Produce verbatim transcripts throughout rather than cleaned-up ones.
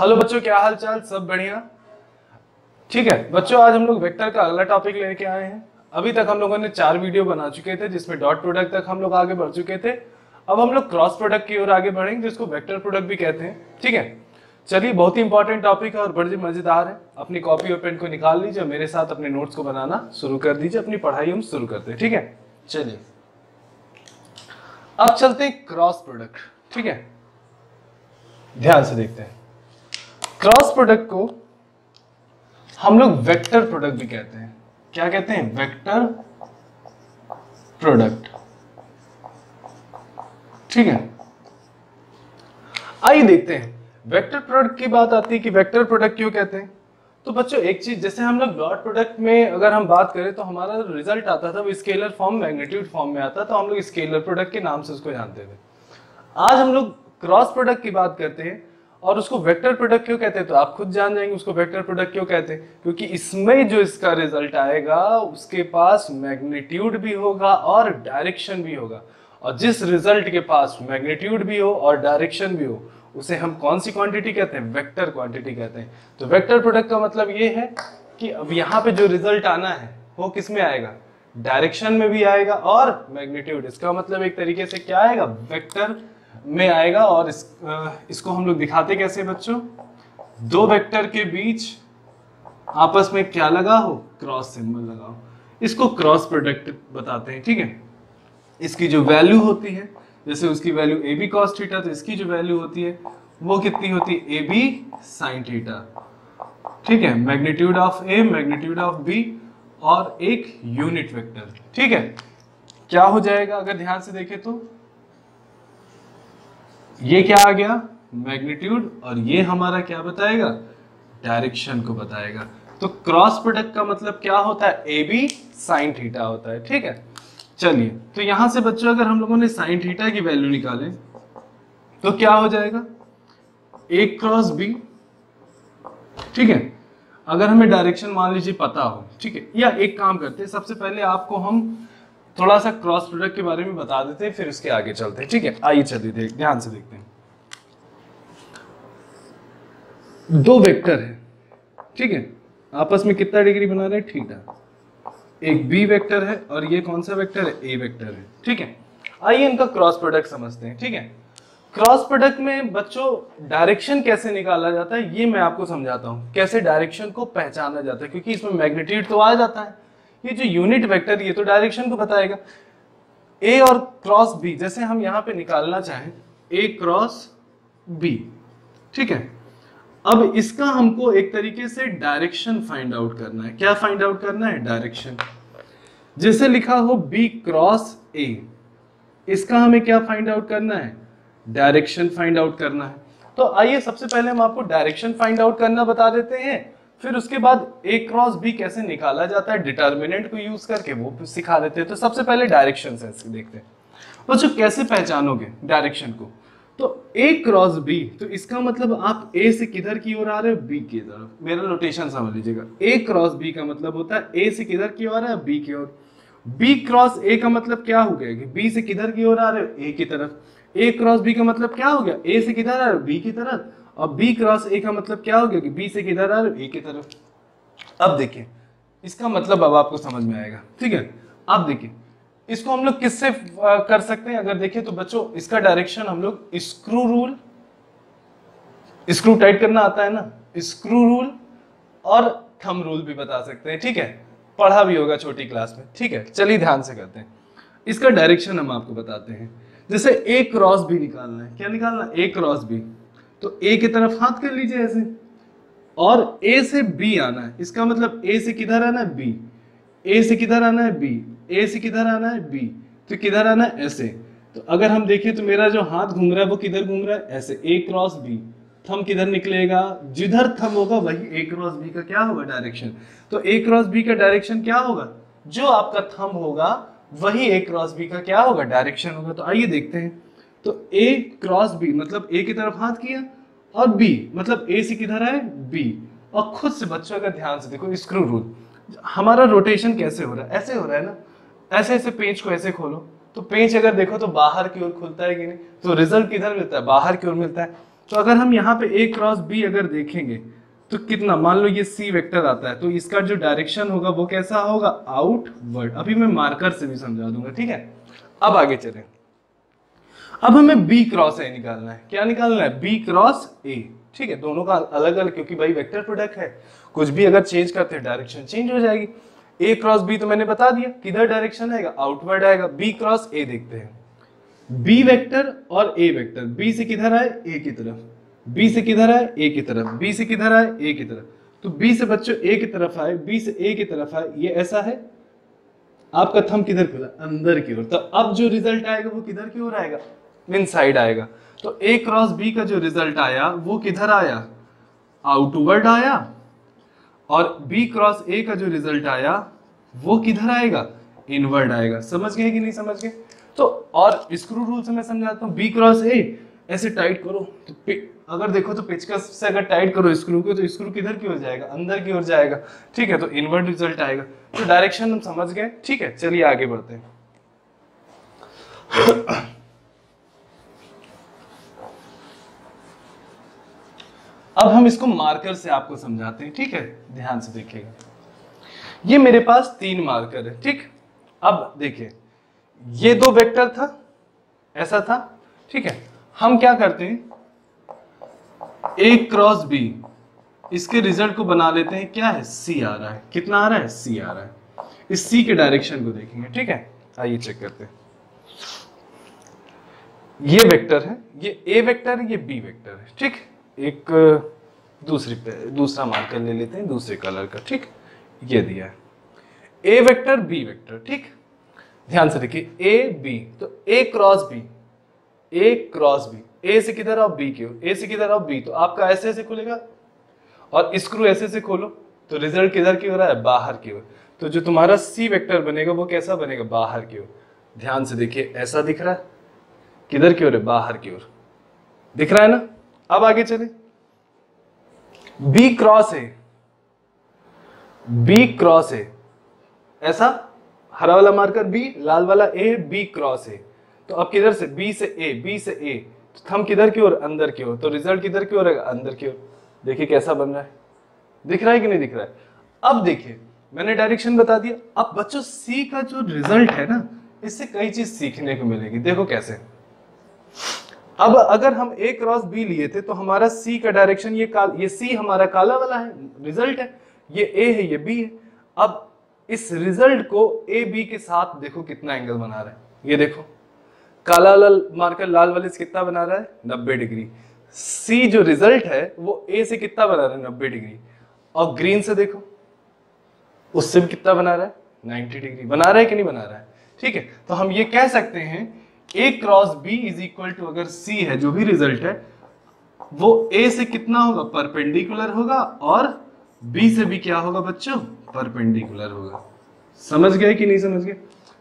Hello बच्चों, क्या हाल चाल? सब बढ़िया? ठीक है बच्चों, आज हम लोग वेक्टर का अगला टॉपिक लेके आए हैं। अभी तक हम लोगों ने चार वीडियो बना चुके थे जिसमें डॉट प्रोडक्ट तक हम लोग आगे बढ़ चुके थे। अब हम लोग क्रॉस प्रोडक्ट की ओर आगे बढ़ेंगे जिसको वेक्टर प्रोडक्ट भी कहते हैं। ठीक है, चलिए, बहुत ही इंपॉर्टेंट टॉपिक है और बड़ी मजेदार है। अपनी कॉपी और पेन को निकाल लीजिए, मेरे साथ अपने नोट्स को बनाना शुरू कर दीजिए। अपनी पढ़ाई हम शुरू करते हैं। ठीक है, चलिए अब चलते हैं क्रॉस प्रोडक्ट। ठीक है, ध्यान से देखते हैं। क्रॉस प्रोडक्ट को हम लोग वेक्टर प्रोडक्ट भी कहते हैं। क्या कहते हैं? Vector product. ठीक है, आइए देखते हैं। वेक्टर प्रोडक्ट की बात आती है कि वेक्टर प्रोडक्ट क्यों कहते हैं। तो बच्चों एक चीज, जैसे हम लोग डॉट प्रोडक्ट में अगर हम बात करें तो हमारा जो रिजल्ट आता था वो स्केलर फॉर्म, मैग्नीट्यूड फॉर्म में आता था। हम लोग स्केलर प्रोडक्ट के नाम से उसको जानते थे। आज हम लोग क्रॉस प्रोडक्ट की बात करते हैं और उसको वेक्टर प्रोडक्ट क्यों कहते हैं तो आप खुद जान जाएंगे उसको वेक्टर प्रोडक्ट क्यों कहते हैं। क्योंकि इसमें जो इसका रिजल्ट आएगा उसके पास मैग्नीट्यूड भी होगा और डायरेक्शन भी होगा, और जिस रिजल्ट के पास मैग्नीट्यूड भी हो और डायरेक्शन भी हो उसे हम कौन सी क्वांटिटी कहते हैं? वेक्टर क्वांटिटी कहते हैं। तो वेक्टर प्रोडक्ट का मतलब ये है कि अब यहाँ पे जो रिजल्ट आना है वो किस में आएगा? डायरेक्शन में भी आएगा और मैग्नीट्यूड। इसका मतलब एक तरीके से क्या आएगा? वेक्टर में आएगा। और इस, इसको हम लोग दिखाते कैसे बच्चों? दो वेक्टर के बीच आपस में क्या लगा हो? क्रॉस सिंबल लगा हो। इसको क्रॉस प्रोडक्ट बताते हैं। ठीक है, इसकी जो वैल्यू होती है, जैसे उसकी value A B cos theta, तो इसकी जो वैल्यू होती है वो कितनी होती है? A B sine theta. ठीक है, magnitude of A, magnitude of B और एक यूनिट वेक्टर। ठीक है, क्या हो जाएगा अगर ध्यान से देखें तो ये क्या आ गया? मैग्नीट्यूड। और ये हमारा क्या बताएगा? डायरेक्शन को बताएगा। तो क्रॉस प्रोडक्ट का मतलब क्या होता है? ए बी साइन थीटा होता है। ठीक है, चलिए, तो यहां से बच्चों अगर हम लोगों ने साइन थीटा की वैल्यू निकाले तो क्या हो जाएगा? A cross B. ठीक है, अगर हमें डायरेक्शन मान लीजिए पता हो, ठीक है, या एक काम करते हैं, सबसे पहले आपको हम थोड़ा सा क्रॉस प्रोडक्ट के बारे में बता देते हैं, फिर उसके आगे चलते हैं। ठीक है, आइए चलिए देख ध्यान से देखते हैं। दो वेक्टर है, ठीक है, आपस में कितना डिग्री बना रहे? थीटा। एक बी वेक्टर है और ये कौन सा वेक्टर है? ए वेक्टर है। ठीक है, आइए इनका क्रॉस प्रोडक्ट समझते हैं। ठीक है, क्रॉस प्रोडक्ट में बच्चों डायरेक्शन कैसे निकाला जाता है ये मैं आपको समझाता हूँ, कैसे डायरेक्शन को पहचाना जाता है। क्योंकि इसमें मैग्नीट्यूड तो आ जाता है, ये जो यूनिट वेक्टर ये तो डायरेक्शन को बताएगा। ए और क्रॉस बी, जैसे हम यहाँ पे निकालना चाहें ए क्रॉस बी। ठीक है, अब इसका हमको एक तरीके से डायरेक्शन फाइंड आउट करना है। क्या फाइंड आउट करना है? डायरेक्शन। जैसे लिखा हो बी क्रॉस ए, इसका हमें क्या फाइंड आउट करना है? डायरेक्शन फाइंड आउट करना है। तो आइए सबसे पहले हम आपको डायरेक्शन फाइंड आउट करना बता देते हैं, फिर उसके बाद ए क्रॉस बी कैसे निकाला जाता है डिटर्मिनेंट को यूज करके वो सिखा देते हैं। तो सबसे पहले डायरेक्शन सेंस देखते हैं बच्चों, कैसे पहचानोगे डायरेक्शन को? तो ए क्रॉस बी, तो इसका मतलब आप ए से किधर की ओर आ रहे हो? बी की तरफ। मेरा नोटेशन समझ लीजिएगा, ए क्रॉस बी का मतलब होता है ए से किधर की ओर आ रहा है? बी की ओर। बी क्रॉस ए का मतलब क्या हो गया? कि बी से किधर की ओर आ रहे हो? ए की तरफ। ए क्रॉस बी का मतलब क्या हो गया? ए से किधर आ रहे हो? बी की तरफ। और बी क्रॉस ए का मतलब क्या हो गया? कि बी से किधर आ रहे हो? ए की तरफ। अब देखिए इसका मतलब अब आपको समझ में आएगा। ठीक है, अब देखिए इसको हम लोग किससे कर सकते हैं? अगर देखें तो बच्चों इसका डायरेक्शन हम लोग स्क्रू रूल, स्क्रू टाइट करना आता है ना, स्क्रू रूल और थंब रूल भी बता सकते हैं। ठीक है, पढ़ा भी होगा छोटी क्लास में। ठीक है, चलिए ध्यान से करते हैं। इसका डायरेक्शन हम आपको बताते हैं। जैसे ए क्रॉस बी निकालना है, क्या निकालना? A cross B. तो ए की तरफ हाथ कर लीजिए ऐसे, और ए से बी आना है, इसका मतलब ए से किधर आना है? बी। ए से किधर आना है? बी। ए से किधर आना है? बी। तो किधर आना है? ऐसे। तो अगर हम देखें तो मेरा जो हाथ घूम रहा है वो किधर घूम रहा है? ऐसे। ए क्रॉस बी। थंब किधर निकलेगा? जिधर थंब होगा वही ए क्रॉस बी का क्या होगा? डायरेक्शन। तो ए क्रॉस बी का डायरेक्शन क्या होगा? जो आपका थंब होगा वही ए क्रॉस बी का क्या होगा? डायरेक्शन होगा। तो आइए देखते हैं। तो ए क्रॉस बी मतलब ए की तरफ हाथ किया, और बी मतलब ए से किधर आए? बी। और खुद से बच्चों अगर ध्यान से देखो स्क्रू रूल, हमारा रोटेशन कैसे हो रहा है? ऐसे हो रहा है ना, ऐसे ऐसे पेंच को ऐसे खोलो तो पेंच अगर देखो तो बाहर की ओर खुलता है कि नहीं, तो रिजल्ट किधर मिलता है? बाहर की ओर मिलता है। तो अगर हम यहाँ पे ए क्रॉस बी अगर देखेंगे तो कितना, मान लो ये सी वेक्टर आता है, तो इसका जो डायरेक्शन होगा वो कैसा होगा, आउटवर्ड। अभी मैं मार्कर से भी समझा दूंगा, ठीक है। अब आगे चलें, अब हमें बी क्रॉस ए निकालना है। क्या निकालना है, बी क्रॉस ए, ठीक है। दोनों का अलग अलग, क्योंकि भाई वेक्टर प्रोडक्ट है, कुछ भी अगर चेंज करते हैं डायरेक्शन चेंज हो जाएगी। ए क्रॉस बी तो मैंने बता दिया किधर डायरेक्शन आएगा, आउटवर्ड आएगा। बी क्रॉस ए देखते हैं, बी वेक्टर और ए वेक्टर। बी से किधर आए, ए की तरफ, बी से किधर आए, ए की तरफ, बी से किधर आए, ए की तरफ। तो बी से बच्चों ए की तरफ आए, बी से ए की तरफ आए, ये ऐसा है। आपका थंब किधर खुला, अंदर की ओर। तो अब जो रिजल्ट आएगा वो किधर की ओर आएगा, इनसाइड आएगा। तो ए क्रॉस बी का जो रिजल्ट आया वो किधर आया, आउटवर्ड आया। और बी क्रॉस ए का जो रिजल्ट आया वो किधर आएगा, इनवर्ड आएगा। समझ गए कि नहीं समझ गए। तो और स्क्रू रूल से मैं समझाता हूँ। बी क्रॉस ए ऐसे टाइट करो तो अगर देखो तो पेचकस से अगर टाइट करो स्क्रू को तो स्क्रू किधर की ओर जाएगा, अंदर की ओर जाएगा, ठीक है। तो इनवर्ड रिजल्ट आएगा। तो डायरेक्शन हम समझ गए, ठीक है। चलिए आगे बढ़ते हैं। अब हम इसको मार्कर से आपको समझाते हैं, ठीक है। ध्यान से देखिएगा, ये मेरे पास तीन मार्कर है, ठीक। अब देखिए, ये दो वेक्टर था, ऐसा था, ठीक है। हम क्या करते हैं, ए क्रॉस बी, इसके रिजल्ट को बना लेते हैं, क्या है, सी आ रहा है। कितना आ रहा है, सी आ रहा है। इस सी के डायरेक्शन को देखेंगे, ठीक है। आइए चेक करते हैं। ये वेक्टर है, ये ए वेक्टर है, ये बी वेक्टर है, ठीक। एक दूसरी पे दूसरा मार्कर ले लेते हैं, दूसरे कलर का, ठीक। ये दिया है ए वेक्टर बी वेक्टर, ठीक। ध्यान से देखिए, ए बी, तो A cross B, A cross B, A से किधर आओ, बी की ओर, ए से किधर आओ, बी। तो आपका ऐसे ऐसे खुलेगा और स्क्रू ऐसे ऐसे खोलो तो रिजल्ट किधर की ओर है, बाहर की ओर। तो जो तुम्हारा सी वेक्टर बनेगा वो कैसा बनेगा, बाहर की ओर। ध्यान से देखिए, ऐसा दिख रहा है, किधर की ओर है, बाहर की ओर, दिख रहा है ना। अब आगे चले, B cross A, B cross A, ऐसा हरा वाला मार्कर बी, लाल वाला ए, बी क्रॉस ए। तो अब किधर से, बी से ए, बी से ए, थंब किधर की ओर, अंदर की ओर। तो रिजल्ट किधर की ओर आएगा, अंदर की ओर। देखिए कैसा बन रहा है, दिख रहा है कि नहीं दिख रहा है। अब देखिए, मैंने डायरेक्शन बता दिया। अब बच्चों सी का जो रिजल्ट है ना, इससे कई चीज सीखने को मिलेगी। देखो कैसे, अब अगर हम ए क्रॉस बी लिए थे तो हमारा सी का डायरेक्शन ये काल, ये सी हमारा काला वाला है, रिजल्ट है, ये ए है, ये बी है। अब इस रिजल्ट को ए बी के साथ देखो कितना एंगल बना रहा है। ये देखो, काला लाल मार्कर लाल वाले से कितना बना रहा है, नब्बे डिग्री। सी जो रिजल्ट है वो ए से कितना बना रहा है, नब्बे डिग्री। और ग्रीन से देखो, उससे भी कितना बना रहा है, नब्बे डिग्री बना रहा है कि नहीं बना रहा है, ठीक है। तो हम ये कह सकते हैं A cross B is equal to, अगर सी है जो भी रिजल्ट है वो ए से कितना होगा, परपेंडिकुलर होगा, और बी से भी क्या होगा बच्चों, परपेंडिकुलर होगा। समझ गए कि नहीं समझ गए।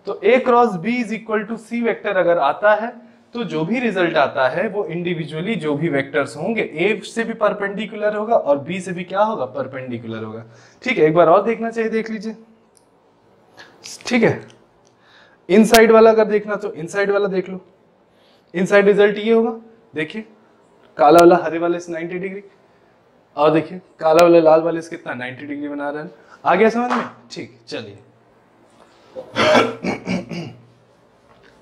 तो A cross B is equal to C vector अगर आता है तो जो भी रिजल्ट आता है वो इंडिविजुअली जो भी वेक्टर्स होंगे ए से भी परपेंडिकुलर होगा और बी से भी क्या होगा, परपेंडिकुलर होगा, ठीक है। एक बार और देखना चाहिए, देख लीजिए, ठीक है। इनसाइड वाला अगर देखना तो इनसाइड वाला देख लो, इनसाइड रिजल्ट ये होगा। देखिए, काला वाला हरे वाले से नब्बे डिग्री, और देखिए काला वाला लाल वाले से कितना, नब्बे डिग्री बना रहा है। आ गया समझ में, ठीक। चलिए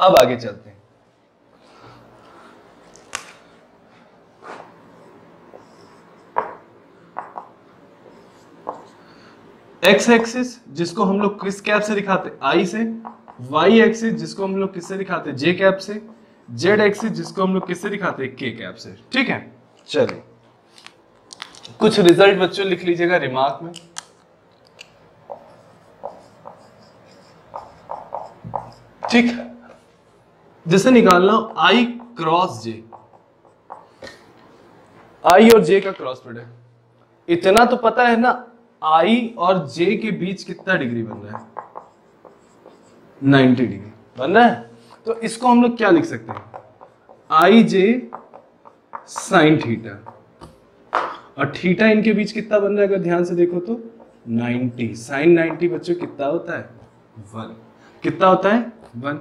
अब आगे चलते हैं। एक्स एक्सिस जिसको हम लोग किस कैप से दिखाते, आई से। वाई एक्सिस जिसको हम लोग किससे दिखाते, जे कैप से। जेड एक्सिस जिसको हम लोग किससे दिखाते, के कैप से, ठीक है। चलिए कुछ रिजल्ट बच्चों लिख लीजिएगा रिमार्क में। ठीक, जैसे निकालना आई क्रॉस जे, आई और जे का क्रॉस प्रोडक्ट। इतना तो पता है ना, आई और जे के बीच कितना डिग्री बन रहा है, नब्बे डिग्री बन रहा है। तो इसको हम लोग क्या लिख सकते हैं, आई जे साइन थीटा, और थीटा इनके बीच कितना बन रहा है, अगर ध्यान से देखो तो नब्बे। साइन नब्बे बच्चों कितना होता है, वन। कितना होता है, वन।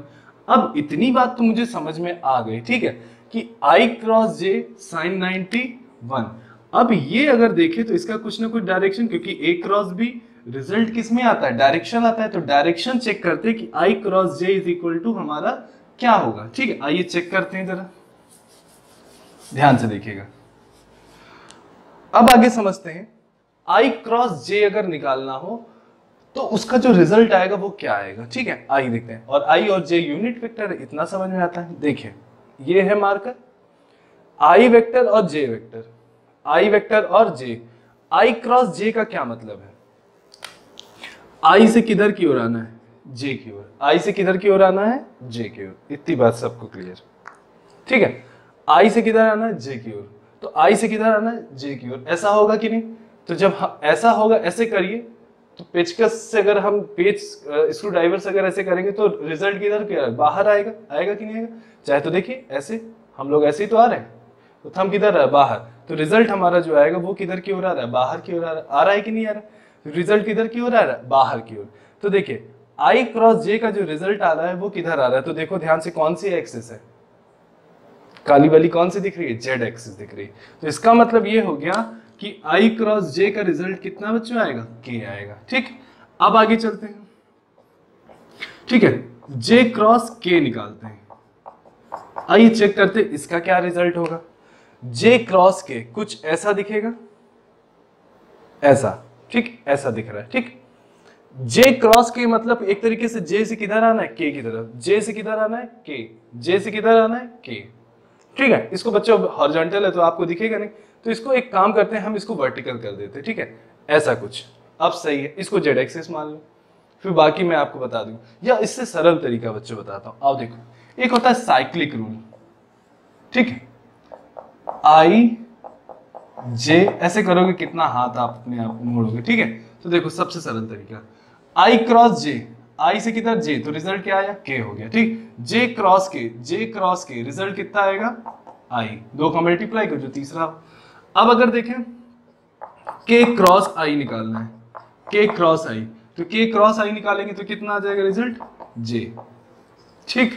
अब इतनी बात तो मुझे समझ में आ गई, ठीक है। कि i cross j sine ninety one. अब ये अगर देखें तो इसका कुछ ना कुछ डायरेक्शन, क्योंकि a क्रॉस b रिजल्ट किस में आता है, डायरेक्शन आता है, तो डायरेक्शन चेक करते हैं कि i cross j is equal to हमारा क्या होगा। ठीक है, आइए चेक करते हैं, जरा ध्यान से देखिएगा। अब आगे समझते हैं, i क्रॉस j अगर निकालना हो तो उसका जो रिजल्ट आएगा वो क्या आएगा। ठीक है, आइए देखते हैं। और i और j यूनिट वेक्टर, इतना समझ में आता है। देखिए ये है मार्कर i वेक्टर और j वेक्टर, i वेक्टर और j, i क्रॉस j का क्या मतलब है, i से किधर की ओर आना है, j की ओर, i से किधर की ओर आना है, j की ओर। इतनी बात सबको क्लियर। ठीक है, i से किधर आना है, j की ओर, तो i से किधर आना है, j की ओर। ऐसा होगा कि नहीं, तो जब ऐसा होगा, ऐसे करिए तो पेचकस से अगर हम पेच स्क्रू ड्राइवर से अगर ऐसे करेंगे तो रिजल्ट किधर क्या बाहर आएगा, आएगा कि नहीं आएगा। चाहे तो देखिए ऐसे हम लोग ऐसे ही तो आ रहे हैं, तो थम किधर है, बाहर, तो रिजल्ट हमारा जो आएगा वो किधर की ओर आ रहा है, बाहर की ओर आ रहा है, आ रहा है कि नहीं आ रहा है, रिजल्ट किधर की ओर आ रहा है, बाहर की ओर। तो देखिए आई क्रॉस जे का जो रिजल्ट आ रहा है वो किधर आ रहा है, तो देखो ध्यान से कौन सी एक्सिस है, काली वाली कौन सी दिख रही है, जेड एक्सिस दिख रही है। तो इसका मतलब ये हो गया कि i क्रॉस j का रिजल्ट कितना बच्चों आएगा, k आएगा। ठीक, अब आगे चलते हैं। ठीक है, j क्रॉस k निकालते हैं, आइए चेक करते हैं इसका क्या रिजल्ट होगा। j क्रॉस k कुछ ऐसा दिखेगा, ऐसा, ठीक ऐसा दिख रहा है। ठीक, j क्रॉस k मतलब एक तरीके से j से किधर आना है, k की तरफ, j से किधर आना है, k, j से किधर आना है, k। ठीक है, इसको बच्चों हॉरिजॉन्टल है तो आपको दिखेगा नहीं, तो इसको एक काम करते हैं, हम इसको वर्टिकल कर देते हैं। ठीक है, ऐसा कुछ, अब सही है। इसको जेड एक्सिस मान लो, फिर बाकी मैं आपको बता दूं, या इससे सरल तरीका बच्चों बताता हूं। अब देखो, एक होता है साइक्लिक रूल। ठीक है, आई जे ऐसे करोगे, कितना हाथ आप अपने आप मोड़ोगे। ठीक है, तो देखो सबसे सरल तरीका, आई क्रॉस जे, आई से किधर जे, तो रिजल्ट क्या आया, के हो गया। ठीक, जे क्रॉस के, जे क्रॉस के, रिजल्ट कितना आएगा, आई, दो का मल्टीप्लाई कर जो तीसरा। अब अगर देखें के क्रॉस आई निकालना है, के क्रॉस आई, तो के क्रॉस आई निकालेंगे तो कितना आ जाएगा रिजल्ट, जे। ठीक,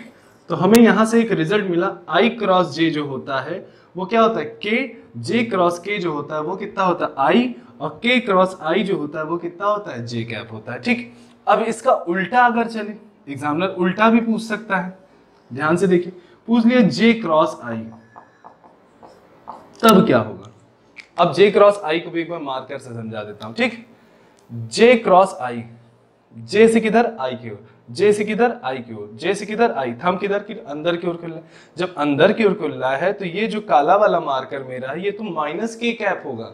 तो हमें यहां से एक रिजल्ट मिला, आई क्रॉस जे जो होता है वो क्या होता है, के, जे क्रॉस के जो होता है वो कितना होता है, आई, और के क्रॉस आई जो होता है वो कितना होता है, जे कैप होता है। ठीक, अब इसका उल्टा अगर चले, एग्जामिनर उल्टा भी पूछ सकता है, ध्यान से देखिए, पूछ लिया जे क्रॉस आई, तब क्या होगा। अब जे क्रॉस आई को भी एक बार मार्कर से समझा देता हूं। ठीक, जे क्रॉस आई, जे से किधर, आई की ओर, जे से किधर, आई की ओर, जे से किधर, आई, थम किधर की, अंदर की ओर खुल रहा है। जब अंदर की ओर खुल रहा है तो ये जो काला वाला मार्कर मेरा है ये तो माइनस के कैप होगा,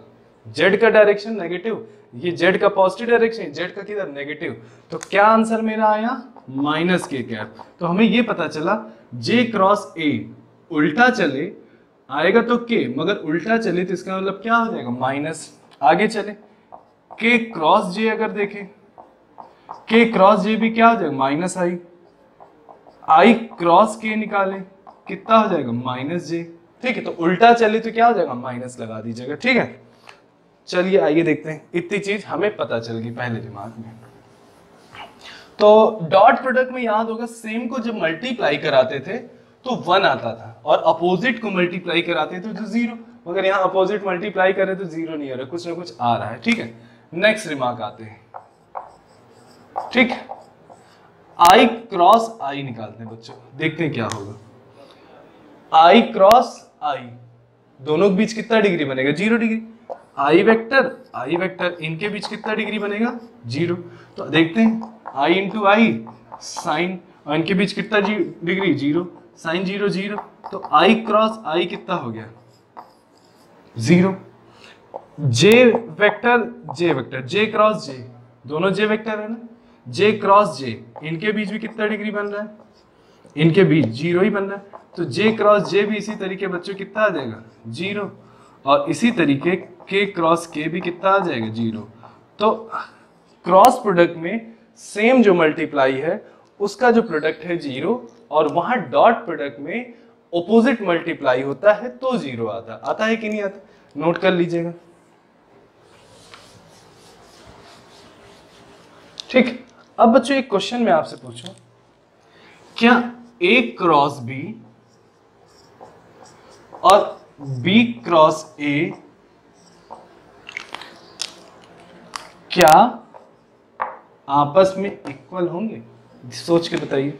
जेड का डायरेक्शन नेगेटिव, ये जेड का पॉजिटिव डायरेक्शन, जेड का किधर, नेगेटिव, तो क्या आंसर मेरा आया, माइनस के कैप। तो हमें ये पता चला जे क्रॉस ए, उल्टा चले आएगा तो के, मगर उल्टा चले तो इसका मतलब क्या हो जाएगा, माइनस। आगे चले, के क्रॉस जे अगर देखें, के क्रॉस जे भी क्या हो जाएगा, माइनस आई, आई क्रॉस के निकालें, कितना हो जाएगा, माइनस जे। ठीक है, तो उल्टा चले तो क्या हो जाएगा, माइनस लगा दीजिएगा। ठीक है, चलिए आइए देखते हैं, इतनी चीज हमें पता चल गई पहले दिमाग में। तो डॉट प्रोडक्ट में याद होगा, सेम को जब मल्टीप्लाई कराते थे तो वन आता था, और अपोजिट को मल्टीप्लाई कराते थे तो जीरो, मगर यहाँ अपोजिट मल्टीप्लाई करें तो जीरो नहीं आ रहा, कुछ ना कुछ आ रहा है। ठीक है, नेक्स्ट रिमार्क आते हैं। ठीक, आई क्रॉस आई निकालते हैं बच्चों, देखते हैं क्या होगा। आई क्रॉस आई, दोनों के बीच कितना डिग्री बनेगा, zero degree, I vector, I vector, इनके बीच कितना डिग्री बनेगा, जीरो, तो देखते हैं आई इंटू आई साइन, और इनके बीच कितना degree, zero, sine zero zero, तो आई क्रॉस आई कितना हो गया, zero. J vector, J vector, J cross J, दोनों जे वेक्टर है ना, जे क्रॉस जे, इनके बीच भी कितना डिग्री बन रहा है, इनके बीच जीरो ही बन रहा है, तो जे क्रॉस जे भी इसी तरीके बच्चों कितना आ जाएगा, जीरो, और इसी तरीके के क्रॉस के भी कितना आ जाएगा, जीरो। तो क्रॉस प्रोडक्ट में सेम जो मल्टीप्लाई है उसका जो प्रोडक्ट है जीरो, और वहां डॉट प्रोडक्ट में ऑपोजिट मल्टीप्लाई होता है तो जीरो आता आता है कि नहीं आता, नोट कर लीजिएगा। ठीक, अब बच्चों एक क्वेश्चन मैं आपसे पूछूं, क्या ए क्रॉस बी और B क्रॉस A क्या आपस में इक्वल होंगे? सोच के बताइए,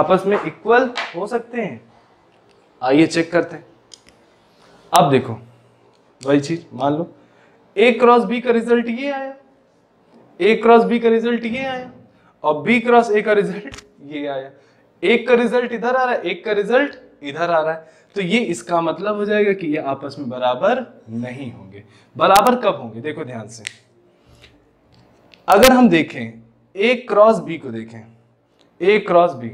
आपस में इक्वल हो सकते हैं? आइए चेक करते हैं। अब देखो वही चीज, मान लो A क्रॉस B का रिजल्ट ये आया, A क्रॉस B का रिजल्ट ये आया और B क्रॉस A का रिजल्ट ये आया। एक का रिजल्ट इधर आ रहा है, एक का रिजल्ट इधर आ रहा है, तो ये इसका मतलब हो जाएगा कि ये आपस में बराबर नहीं होंगे। बराबर कब होंगे? देखो ध्यान से, अगर हम देखें A क्रॉस B को देखें, A cross B,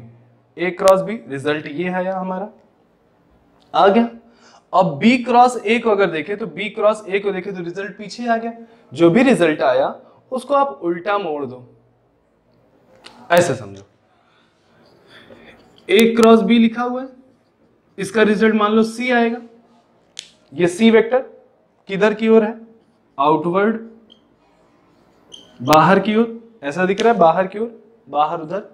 A cross B result ये आया हमारा, आ गया। अब B क्रॉस A को अगर देखें तो B क्रॉस A को देखें तो रिजल्ट पीछे आ गया। जो भी रिजल्ट आया उसको आप उल्टा मोड़ दो, ऐसा समझो। A क्रॉस B लिखा हुआ है, इसका रिजल्ट मान लो C आएगा। ये C वेक्टर किधर की ओर है? आउटवर्ड, बाहर की ओर, ऐसा दिख रहा है, बाहर की ओर, बाहर उधर।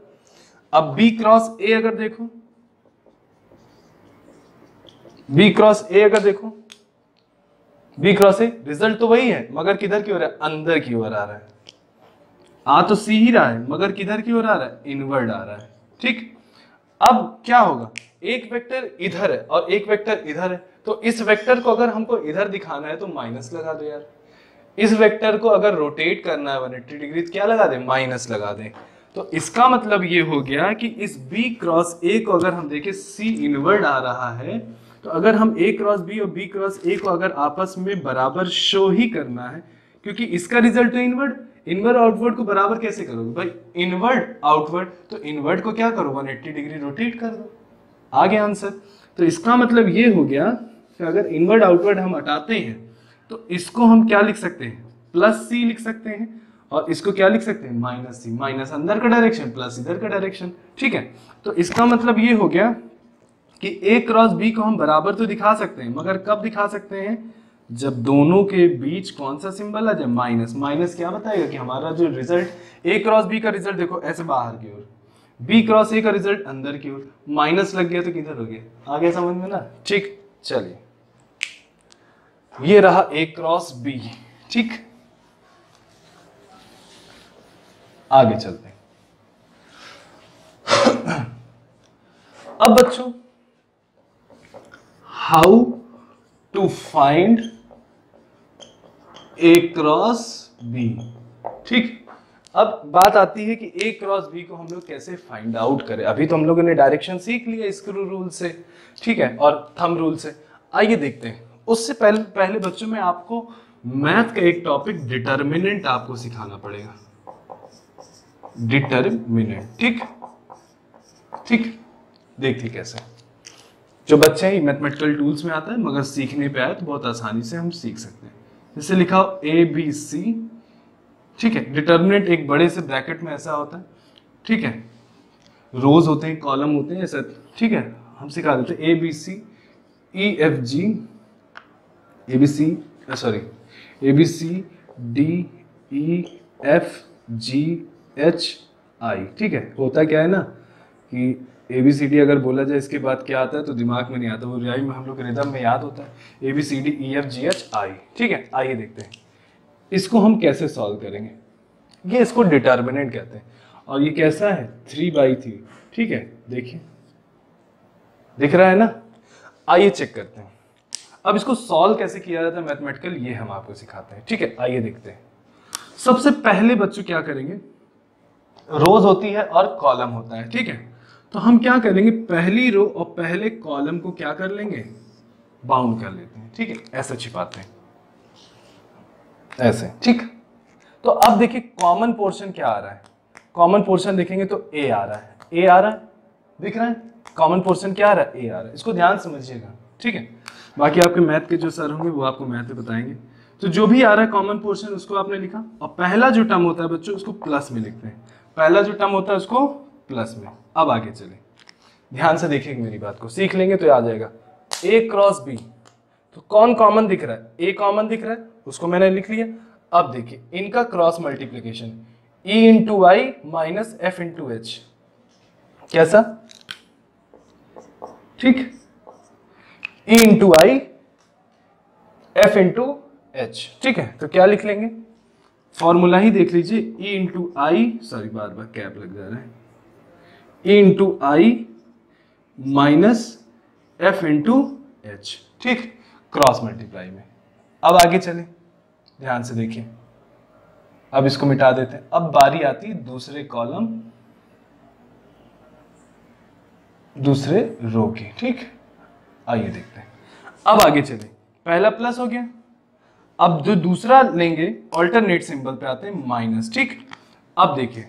अब B क्रॉस A अगर देखो, B क्रॉस A अगर देखो, B क्रॉस A रिजल्ट तो वही है मगर किधर की ओर है? अंदर की ओर आ रहा है। आ तो सी ही रहा है मगर किधर की ओर आ रहा है? इनवर्ड आ रहा है। ठीक, अब क्या होगा? एक वेक्टर इधर है और एक वेक्टर इधर है, तो इस वेक्टर को अगर हमको इधर दिखाना है तो माइनस लगा दो यार। इस वेक्टर को अगर रोटेट करना है एक सौ अस्सी डिग्री, क्या लगा दे? माइनस लगा दे। तो इसका मतलब ये हो गया कि इस B क्रॉस A को अगर हम देखें C इनवर्ड आ रहा है, तो अगर हम A क्रॉस B और B क्रॉस A को अगर आपस में बराबर शो ही करना है, क्योंकि इसका रिजल्ट है इनवर्ड, इनवर्ड आउटवर्ड को बराबर कैसे करोगे भाई? इनवर्ड आउटवर्ड, तो इनवर्ड को क्या करो? एक सौ अस्सी डिग्री रोटेट कर दो, आ गया आंसर। तो इसका मतलब ये हो गया कि अगर इनवर्ड आउटवर्ड हम हटाते हैं तो इसको हम क्या लिख सकते हैं? प्लस सी लिख सकते हैं, और इसको क्या लिख सकते हैं? माइनस सी। माइनस अंदर का डायरेक्शन, प्लस इधर का डायरेक्शन। ठीक है, तो इसका मतलब ये हो गया कि A क्रॉस B को हम बराबर तो दिखा सकते हैं, मगर कब दिखा सकते हैं? जब दोनों के बीच कौन सा सिंबल आ जाए? माइनस। माइनस क्या बताएगा कि हमारा जो रिजल्ट, A क्रॉस B का रिजल्ट देखो ऐसे बाहर की ओर, B क्रॉस A का रिजल्ट अंदर की ओर, माइनस लग गया तो किधर हो गया? आ गया समझ में ना? ठीक, चलिए ये रहा A क्रॉस B। ठीक, आगे चलते हैं। अब बच्चों, how to find A cross B। ठीक, अब बात आती है कि A क्रॉस B को हम लोग कैसे फाइंड आउट करें। अभी तो हम लोगों ने डायरेक्शन सीख लिया स्क्रू रूल से, ठीक है, और थंब रूल से। आइए देखते हैं, उससे पहले पहले बच्चों में आपको मैथ का एक टॉपिक डिटर्मिनेंट आपको सिखाना पड़ेगा। डिटर्मिनेंट, ठीक ठीक, देखते कैसे। जो बच्चे ही मैथमेटिकल टूल्स में आता है, मगर सीखने पे आए तो बहुत आसानी से हम सीख सकते हैं। जैसे लिखा हो ए बी सी, ठीक है, डिटर्मिनेंट एक बड़े से ब्रैकेट में ऐसा होता है, ठीक है, रोज होते हैं, कॉलम होते हैं ऐसा, ठीक है। हम सिखा देते हैं A B C E F G, A B C sorry A B C D E F G H I. ठीक है, होता क्या है ना कि ए बी सी डी अगर बोला जाए इसके बाद क्या आता है तो दिमाग में नहीं आता, वो रियाई में हम लोग रिदम में याद होता है, A B C D E F G H I. ठीक है, आइए देखते हैं इसको हम कैसे सॉल्व करेंगे। ये इसको डिटर्मिनेंट कहते हैं, और ये कैसा है? Three by three. ठीक है, देखिए दिख रहा है ना? आइए चेक करते हैं। अब इसको सॉल्व कैसे किया जाता है मैथमेटिकल, ये हम आपको सिखाते हैं। ठीक है, आइए देखते हैं। सबसे पहले बच्चों क्या करेंगे, रोज होती है और कॉलम होता है, ठीक है, तो हम क्या करेंगे? पहली रो और पहले कॉलम को क्या कर लेंगे? बाउंड कर लेते हैं, ठीक है, ऐसे छिपाते हैं, ऐसे। ठीक, तो अब देखिए कॉमन पोर्शन क्या आ रहा है? कॉमन पोर्शन देखेंगे तो ए आ रहा है, ए आ रहा है, दिख रहा है? कॉमन पोर्शन क्या आ रहा है? ए आ रहा है। इसको ध्यान समझिएगा, ठीक है, बाकी आपके मैथ के जो सर होंगे वो आपको मैथ बताएंगे। तो जो भी आ रहा है कॉमन पोर्शन उसको आपने लिखा, और पहला जो टर्म होता है बच्चों उसको प्लस में लिखते हैं, पहला जो टर्म होता है उसको प्लस में। अब आगे चले, ध्यान से देखेंगे मेरी बात को, सीख लेंगे तो याद आएगा। A क्रॉस B, तो कौन कॉमन दिख रहा है? A कॉमन दिख रहा है, उसको मैंने लिख लिया। अब देखिए इनका cross multiplication, E into I minus F into H, कैसा? ठीक, E into I, F into H. ठीक है, तो क्या लिख लेंगे, फॉर्मूला ही देख लीजिए, E इंटू आई, सॉरी बार बार कैप लग जा रहा है, E into I minus F into H. ठीक, क्रॉस मल्टीप्लाई में। अब आगे चलें, ध्यान से देखिए, अब इसको मिटा देते हैं। अब बारी आती है दूसरे कॉलम दूसरे रो की। ठीक, आइए देखते हैं। अब आगे चले, पहला प्लस हो गया, अब जो दूसरा लेंगे अल्टरनेट सिंबल पे आते हैं माइनस। ठीक, अब देखिए,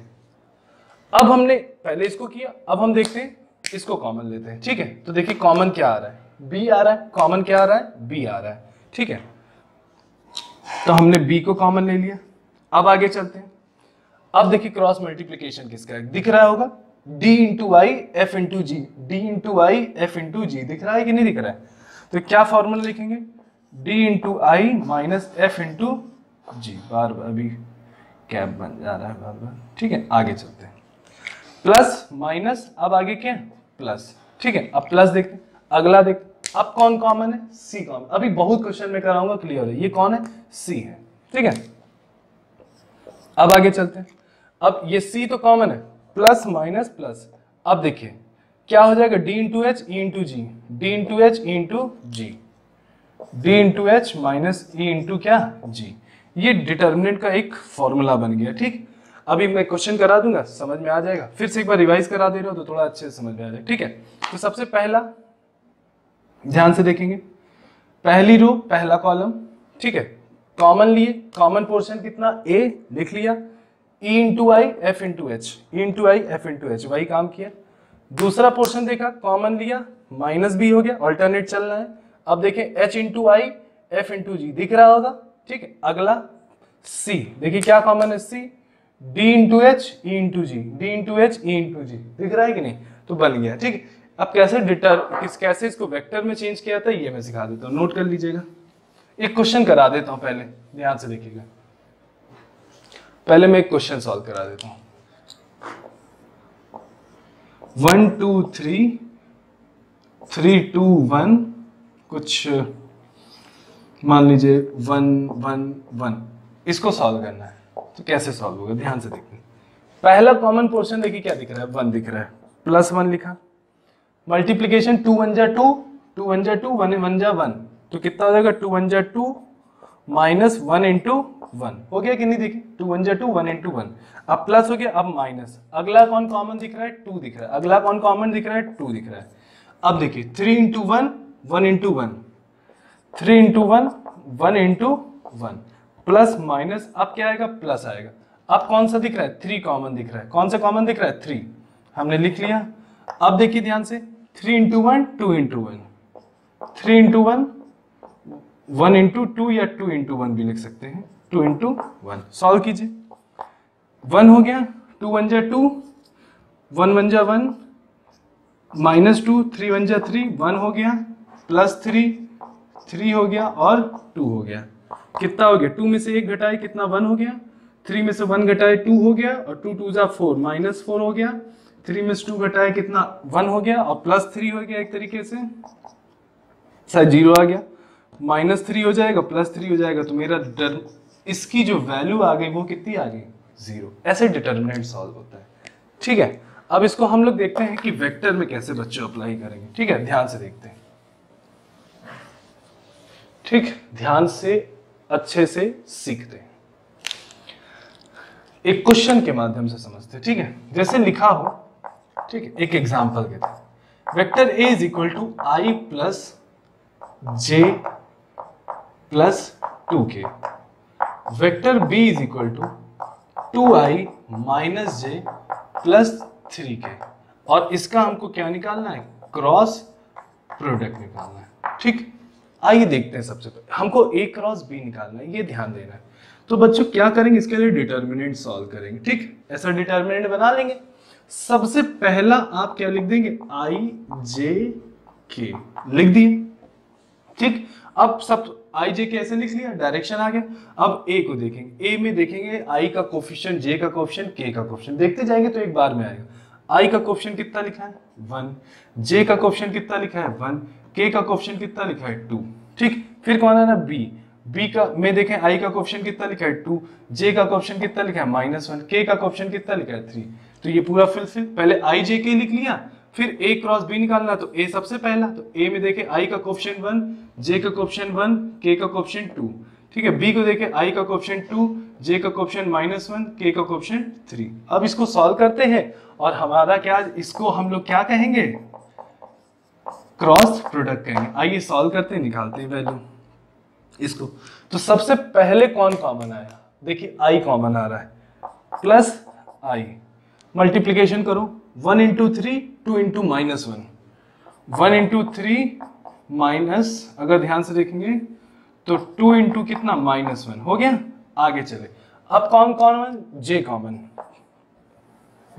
अब हमने पहले इसको किया, अब हम देखते हैं इसको कॉमन लेते हैं। ठीक है, तो देखिए कॉमन क्या आ रहा है, बी आ रहा है, कॉमन क्या आ रहा है, बी आ रहा है। ठीक है, तो हमने बी को कॉमन ले लिया। अब आगे चलते हैं, अब देखिए क्रॉस मल्टीप्लीकेशन किसका है, दिख रहा होगा, D into I F into G, D into I F into G, दिख रहा है कि नहीं दिख रहा है। तो क्या फॉर्मूला लिखेंगे, D into I minus F into G, बार बार अभी कैप बन जा रहा है बार बार। ठीक है, आगे चलते हैं, प्लस माइनस, अब आगे क्या है, प्लस। ठीक है, अब प्लस देखते हैं, अगला देखते हैं, अब कौन कॉमन है, सी कॉमन। अभी बहुत क्वेश्चन में कराऊंगा, क्लियर है, ये कौन है, सी है। ठीक है, अब आगे चलते हैं, अब ये सी तो कॉमन है, प्लस माइनस प्लस। अब देखिए क्या हो जाएगा, D into H E into G, D into H E into G, D into H minus E into क्या जी। ये डिटर्मिनेंट का एक फॉर्मूला बन गया। ठीक, अभी मैं क्वेश्चन करा दूंगा, समझ में आ जाएगा, फिर से एक बार रिवाइज करा दे रहा हूं तो थोड़ा अच्छे से समझ में आ जाएगा। ठीक है, तो सबसे पहला ध्यान से देखेंगे, पहली रो पहला कॉलम। ठीक है, कॉमन लिए, कॉमन पोर्शन कितना, ए लिख लिया, E into I F into H, E into I F into H, वही काम किया। दूसरा पोर्शन देखा, कॉमन लिया, माइनस बी हो गया, अल्टरनेट चल रहा है। अब देखें H into I F into G, दिख रहा होगा। ठीक है, अगला सी, देखिए क्या कॉमन है, C, D into H E into G, D into H E into G, दिख रहा है कि नहीं, तो बन गया। ठीक है, अब कैसे डिटर किस कैसे इसको वेक्टर में चेंज किया था, ये मैं सिखा देता हूँ, नोट कर लीजिएगा। एक क्वेश्चन करा देता हूं, पहले ध्यान से देखिएगा, पहले मैं एक क्वेश्चन सॉल्व करा देता हूं। One two three, three two one, कुछ मान लीजिए वन वन वन, इसको सॉल्व करना है। तो कैसे सॉल्व होगा, ध्यान से देखिए, पहला कॉमन पोर्शन देखिए क्या दिख रहा है, वन दिख रहा है, प्लस वन लिखा, मल्टीप्लीकेशन टू वन जा टू, टू वन जा टू, वन वन जा वन, तो कितना हो जाएगा, टू वन जा two minus one into one, हो गया कि नहीं, देखिए टू वन जा टू, वन इंटू वन, अब प्लस हो गया, अब माइनस, अगला कौन कॉमन दिख रहा है, टू दिख रहा है, अगला कौन कॉमन दिख रहा है, टू दिख रहा है। अब देखिए three into one, one into one, three into one, one into one, plus minus, अब क्या आएगा, प्लस आएगा। अब कौन सा दिख रहा है, थ्री कॉमन दिख रहा है, कौन सा कॉमन दिख रहा है, थ्री, हमने लिख लिया। अब देखिए ध्यान से, three into one, two into one, three into one, one into two, या टू इंटू वन भी लिख सकते हैं, टू इंटू वन, सॉल्व कीजिए, वन हो गया, टू वन जा टू, वन वन जा one minus two, three one जा थ्री, वन हो गया, प्लस थ्री, थ्री हो गया और टू हो गया, कितना हो गया, टू में से एक घटाए कितना, वन हो गया, थ्री में से वन घटाए टू हो गया, और टू टू जा फोर माइनस फोर हो गया, थ्री में से टू घटाए कितना, वन हो गया, और प्लस थ्री हो गया, एक तरीके से सर जीरो आ गया, माइनस थ्री हो जाएगा, प्लस थ्री हो जाएगा, तो मेरा डर इसकी जो वैल्यू आ गई वो कितनी आ गई, जीरो। ऐसे डिटर्मिनेंट सॉल्व होता है। ठीक है, अब इसको हम लोग देखते हैं कि वेक्टर में कैसे बच्चों अप्लाई करेंगे। ठीक है, ध्यान से देखते हैं, ठीक, ध्यान से अच्छे से सीखते हैं, एक क्वेश्चन के माध्यम से समझते हैं। ठीक है, जैसे लिखा हो, ठीक है, एक एग्जाम्पल के तहत, vector A is equal to I plus J plus two K, vector B is equal to two I minus J plus three K, और इसका हमको क्या निकालना है, क्रॉस प्रोडक्ट निकालना है। ठीक, आइए देखते हैं, सबसे पहले हमको ए क्रॉस बी निकालना है, ये ध्यान देना है। तो बच्चों क्या करेंगे, इसके लिए डिटर्मिनेंट सॉल्व करेंगे। ठीक, ऐसा डिटर्मिनेंट बना लेंगे। सबसे पहला आप क्या लिख देंगे, आई जे के लिख दिए। ठीक, अब सब आई जे कैसे लिख लिया, डायरेक्शन आ गया। अब ए को देखेंगे, ए में देखेंगे आई का कोफिशिएंट, जे का कोफिशिएंट, के का कोफिशिएंट, देखते जाएंगे तो एक बार में आएगा। आई का कोफिशिएंट कितना लिखा है, वन, जे का कोफिशिएंट कितना लिखा है, वन, के का कोएफिशिएंट कितना लिखा है टू। ठीक, फिर कौन है ना बी, बी का में देखें आई का कोएफिशिएंट कितना लिखा है टू, जे का कोएफिशिएंट कितना लिखा है माइनस वन, के का कोएफिशिएंट कितना लिखा है थ्री। तो ये पूरा फिलफिल पहले आई जे के लिख लिया, फिर ए क्रॉस बी निकालना तो ए सबसे पहला, तो ए में देखे आई का कोएफिशिएंट वन, जे का कोएफिशिएंट वन, के का कोएफिशिएंट टू। ठीक है, बी को देखे आई का कोएफिशिएंट टू, जे का कोएफिशिएंट माइनस वन, के का कोएफिशिएंट थ्री। अब इसको सॉल्व करते हैं और हमारा क्या, इसको हम लोग क्या कहेंगे, क्रॉस प्रोडक्ट कहेंगे। आइए सॉल्व करते हैं, निकालते हैं वैल्यू इसको। तो सबसे पहले कौन कॉमन आया, देखिए आई कॉमन आ रहा है प्लस आई, मल्टीप्लीकेशन करो one into three, two into minus one, one into three minus, अगर ध्यान से देखेंगे तो टू इंटू कितना माइनस वन हो गया। आगे चले, अब कौन कॉमन, जे कॉमन,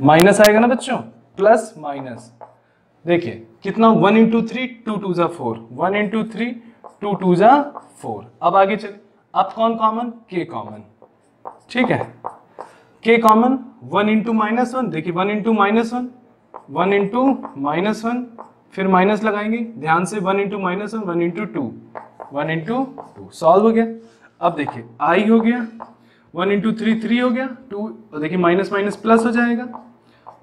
माइनस आएगा ना बच्चों, प्लस माइनस, देखिए कितना one into three two two जा four, one into three two two जा फोर। अब आगे चले, अब कौन कॉमन, के कॉमन। ठीक है, K common, one into minus one, देखिए one into minus one, one into minus one, फिर माइनस लगाएंगे ध्यान से, one into minus one, one into two, one into two, solve हो गया। अब देखिए आई हो गया, वन इंटू थ्री थ्री हो गया, टू देखिए माइनस माइनस प्लस हो जाएगा,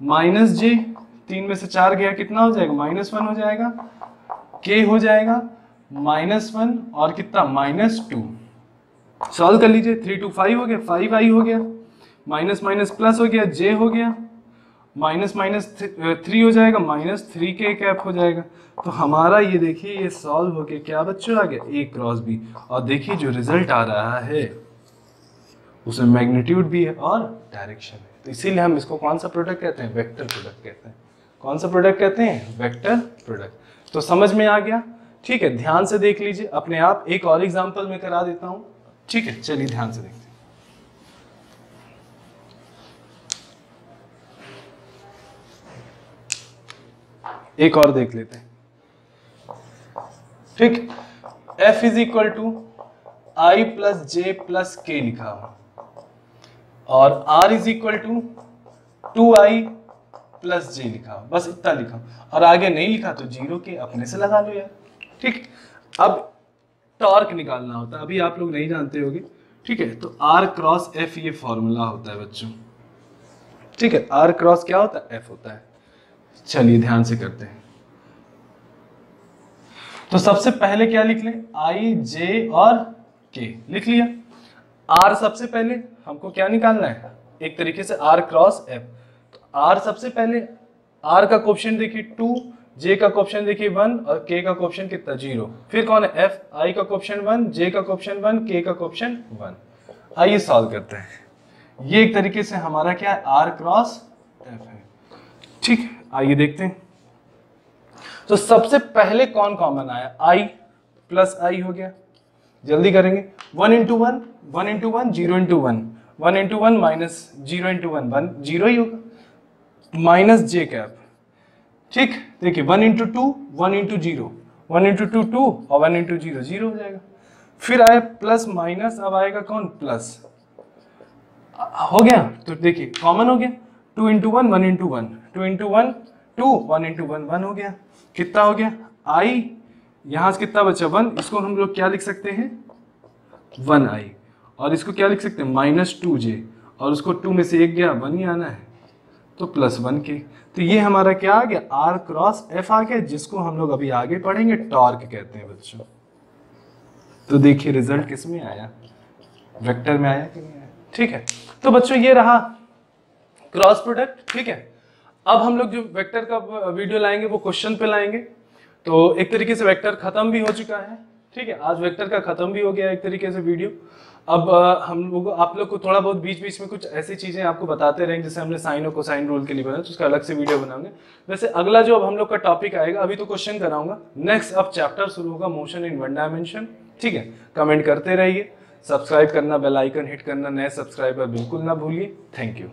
माइनस जे, तीन में से चार गया कितना हो जाएगा माइनस वन हो जाएगा, के हो जाएगा माइनस वन और कितना माइनस टू। सॉल्व कर लीजिए, थ्री टू फाइव हो गया, फाइव आई हो गया, माइनस माइनस प्लस हो गया, जे हो गया, माइनस माइनस थ्री हो जाएगा, माइनस थ्री के कैप हो जाएगा। तो हमारा ये देखिए ये सॉल्व हो गया, क्या बच्चों आ गया, ए क्रॉस बी। और देखिए जो रिजल्ट आ रहा है उसमें मैग्नीट्यूड भी है और डायरेक्शन है, तो इसीलिए हम इसको कौन सा प्रोडक्ट कहते हैं, वेक्टर प्रोडक्ट कहते हैं। कौन सा प्रोडक्ट कहते हैं, वेक्टर प्रोडक्ट। तो समझ में आ गया। ठीक है, ध्यान से देख लीजिए अपने आप, एक और एग्जांपल में करा देता हूं। ठीक है, चलिए ध्यान से देखते हैं। एक और देख लेते हैं। ठीक, F is equal to I plus J plus K लिखा हुआ और R is equal to two I plus J लिखा, बस इतना लिखा और आगे नहीं लिखा, तो जीरो के अपने से लगा लो यार। ठीक, अब टॉर्क निकालना होता है, अभी आप लोग नहीं जानते होगे। ठीक है, तो आर क्रॉस एफ ये फॉर्मूला होता है बच्चों। ठीक है, आर क्रॉस क्या होता है, एफ होता है। चलिए ध्यान से करते हैं। तो सबसे पहले क्या लिख लें, आई जे और के लिख लिया। आर सबसे पहले हमको क्या निकालना है, एक तरीके से आर क्रॉस एफ। R सबसे पहले, R का कोएफिशिएंट देखिए टू, J का कोएफिशिएंट देखिए वन और K का कोएफिशिएंट कितना जीरो। फिर कौन है F, I का कोएफिशिएंट वन, J का कोएफिशिएंट वन, K का कोएफिशिएंट वन। आइए सॉल्व करते हैं। ये एक तरीके से हमारा क्या है, R क्रॉस F है। ठीक, आइए देखते हैं। तो सबसे पहले कौन कॉमन आया, I प्लस I हो गया, जल्दी करेंगे one into one, one into one zero into one, one into one minus zero into one, one zero ही होगा, माइनस जे कैप। ठीक, देखिए one into two, one into zero, one into two two और one into zero zero हो जाएगा। फिर आया plus minus, अब आएगा कौन, प्लस हो गया, तो देखिए कॉमन हो गया, two into one, one into one, two into one two, one into one one हो गया, कितना हो गया आई, यहाँ से कितना बचा वन, इसको हम लोग क्या लिख सकते हैं वन आई, और इसको क्या लिख सकते हैं माइनस टू जे, और उसको टू में से एक गया वन ही आना है, तो प्लस वन के। तो ये हमारा क्या आ गया, आर क्रॉस एफ आ गया, जिसको हम लोग अभी आगे पढ़ेंगे, टॉर्क कहते हैं बच्चों। तो देखिए रिजल्ट किस में आया, वेक्टर में आया कि नहीं आया। ठीक है, तो बच्चों ये रहा क्रॉस प्रोडक्ट। ठीक है, अब हम लोग जो वेक्टर का वीडियो लाएंगे वो क्वेश्चन पे लाएंगे। तो एक तरीके से वेक्टर खत्म भी हो चुका है। ठीक है, आज वेक्टर का खत्म भी हो गया एक तरीके से वीडियो। अब हम लोग आप लोग को थोड़ा बहुत बीच बीच में कुछ ऐसी चीज़ें आपको बताते रहेंगे, जैसे हमने साइन और कोसाइन रूल के लिए बनाया तो उसका अलग से वीडियो बनाएंगे। वैसे अगला जो अब हम लोग का टॉपिक आएगा, अभी तो क्वेश्चन कराऊंगा, नेक्स्ट अब चैप्टर शुरू होगा मोशन इन वन डायमेंशन। ठीक है, कमेंट करते रहिए, सब्सक्राइब करना, बेल आइकन हिट करना, नए सब्सक्राइबर बिल्कुल ना भूलिए। Thank you.